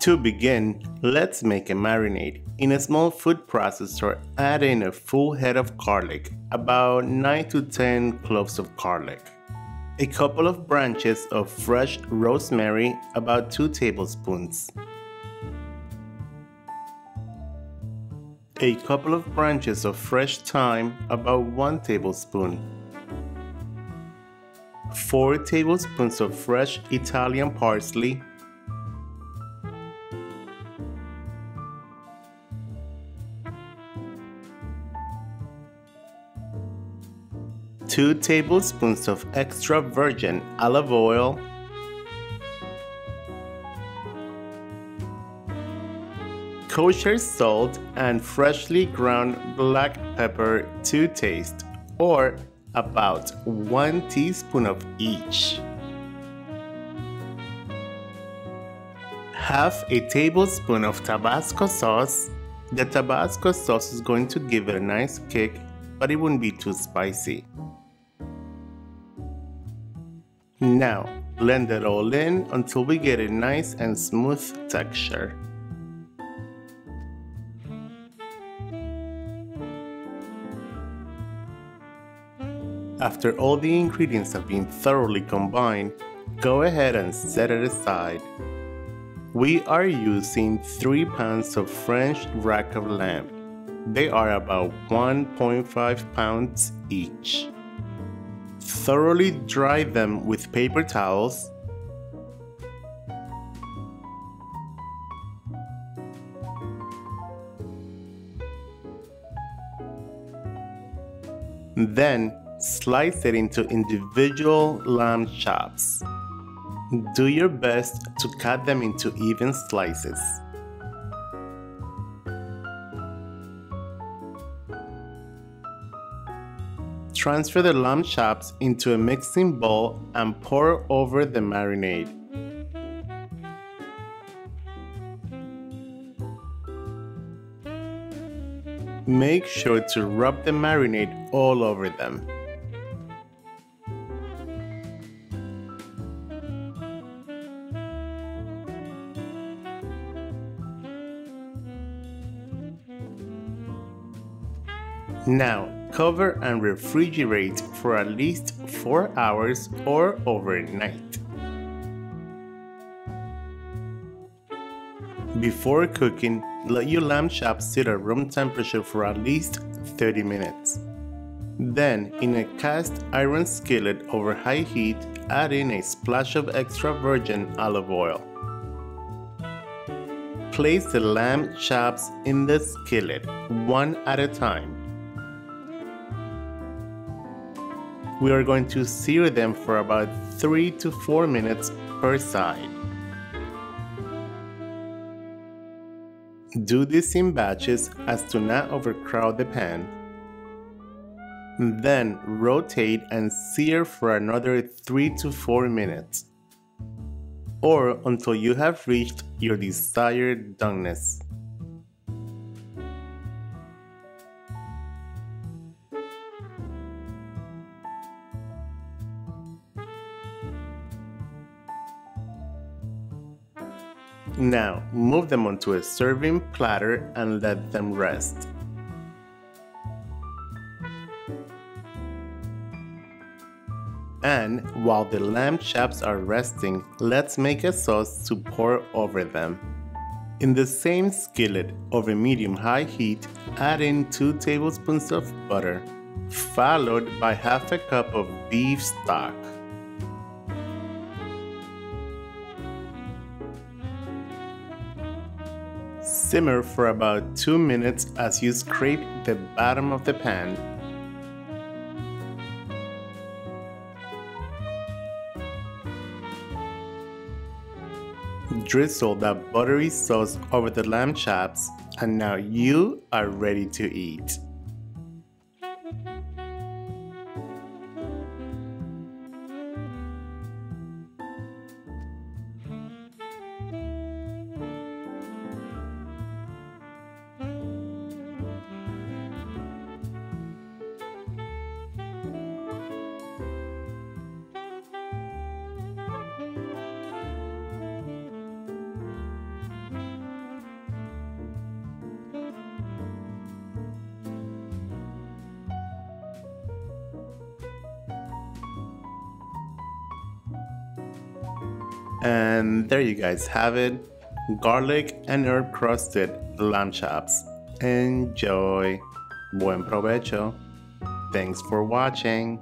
To begin, let's make a marinade. In a small food processor, add in a full head of garlic, about 9 to 10 cloves of garlic, a couple of branches of fresh rosemary, about 2 tablespoons, a couple of branches of fresh thyme, about 1 tablespoon, 4 tablespoons of fresh Italian parsley, 2 tablespoons of extra virgin olive oil, 1 kosher salt and freshly ground black pepper to taste, or about 1 teaspoon of each. Half a tablespoon of Tabasco sauce. The Tabasco sauce is going to give it a nice kick, but it won't be too spicy. Now, blend it all in until we get a nice and smooth texture. After all the ingredients have been thoroughly combined, go ahead and set it aside. We are using 3 pounds of French rack of lamb. They are about 1.5 pounds each. Thoroughly dry them with paper towels. Then slice it into individual lamb chops. Do your best to cut them into even slices. Transfer the lamb chops into a mixing bowl and pour over the marinade. Make sure to rub the marinade all over them. Now, cover and refrigerate for at least 4 hours or overnight. Before cooking, let your lamb chops sit at room temperature for at least 30 minutes. Then, in a cast iron skillet over high heat, add in a splash of extra virgin olive oil. Place the lamb chops in the skillet, one at a time. We are going to sear them for about 3 to 4 minutes per side. Do this in batches as to not overcrowd the pan. Then rotate and sear for another 3 to 4 minutes, or until you have reached your desired doneness. Now, move them onto a serving platter and let them rest. And while the lamb chops are resting, let's make a sauce to pour over them. In the same skillet, over medium-high heat, add in 2 tablespoons of butter, followed by half a cup of beef stock. Simmer for about 2 minutes as you scrape the bottom of the pan. Drizzle that buttery sauce over the lamb chops, and now you are ready to eat. And there you guys have it, garlic and herb crusted lamb chops. Enjoy. Buen provecho. Thanks for watching.